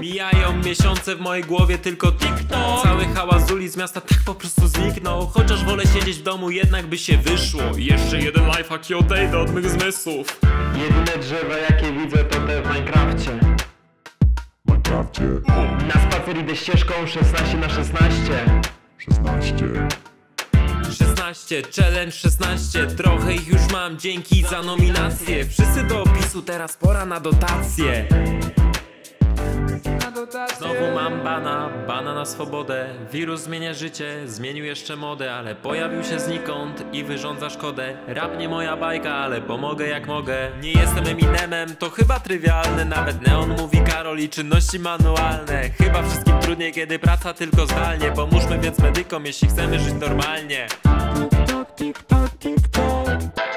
Mijają miesiące w mojej głowie, tylko TikTok. Cały hałas z ulic miasta tak po prostu zniknął. Chociaż wolę siedzieć w domu, jednak by się wyszło. I jeszcze jeden lifehack i odejdę od mych zmysłów. Jedyne drzewa jakie widzę to te w Minecrafcie. Na spacer idę ścieżką 16 na 16. Challenge 16, trochę ich już mam, dzięki za nominację. Wszyscy do opisu, teraz pora na dotację. Znowu mam bana na swobodę. Wirus zmienia życie, zmienił jeszcze modę, ale pojawił się znikąd i wyrządza szkodę. Rap nie moja bajka, ale pomogę jak mogę. Nie jestem Eminemem, to chyba trywialne. Nawet Neon mówi Karol i czynności manualne. Chyba wszystkim trudniej, kiedy praca tylko zdalnie. Pomóżmy więc medykom, jeśli chcemy żyć normalnie. TikTok, TikTok, TikTok.